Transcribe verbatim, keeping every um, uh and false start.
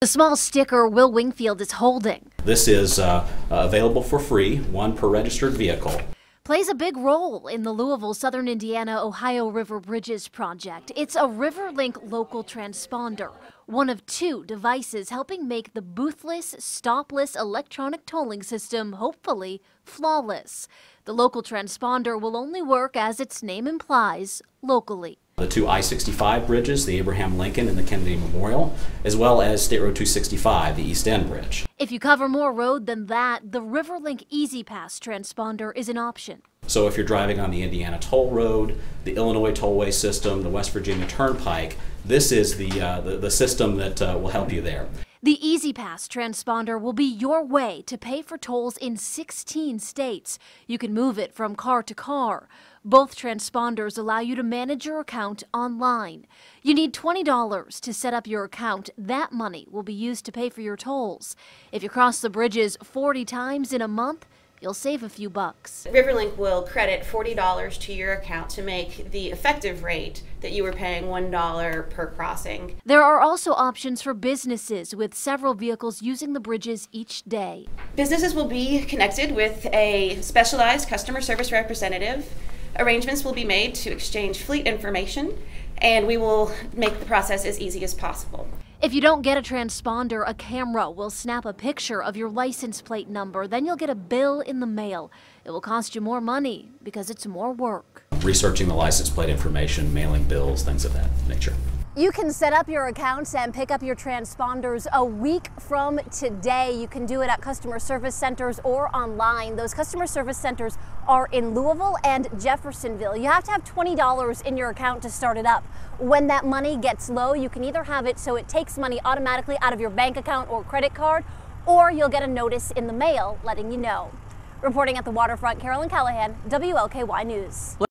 The small sticker Will Wingfield is holding. This is uh, available for free, one per registered vehicle. Plays a big role in the Louisville, Southern Indiana, Ohio River Bridges project. It's a RiverLink local transponder, one of two devices helping make the boothless, stopless electronic tolling system hopefully flawless. The local transponder will only work, as its name implies, locally. The two I sixty-five bridges, the Abraham Lincoln and the Kennedy Memorial, as well as State Road two sixty-five, the East End Bridge. If you cover more road than that, the RiverLink E-ZPass transponder is an option. So if you're driving on the Indiana Toll Road, the Illinois Tollway System, the West Virginia Turnpike, this is the, uh, the, the system that uh, will help you there. The E-ZPass transponder will be your way to pay for tolls in sixteen states. You can move it from car to car. Both transponders allow you to manage your account online. You need twenty dollars to set up your account. That money will be used to pay for your tolls. If you cross the bridges forty times in a month, you'll save a few bucks. RiverLink will credit forty dollars to your account to make the effective rate that you were paying one dollar per crossing. There are also options for businesses with several vehicles using the bridges each day. Businesses will be connected with a specialized customer service representative. Arrangements will be made to exchange fleet information, and we will make the process as easy as possible. If you don't get a transponder, a camera will snap a picture of your license plate number. Then you'll get a bill in the mail. It will cost you more money because it's more work. Researching the license plate information, mailing bills, things of that nature. You can set up your accounts and pick up your transponders a week from today. You can do it at customer service centers or online. Those customer service centers are in Louisville and Jeffersonville. You have to have twenty dollars in your account to start it up. When that money gets low, you can either have it so it takes money automatically out of your bank account or credit card, or you'll get a notice in the mail letting you know. Reporting at the waterfront, Carolyn Callahan, W L K Y News.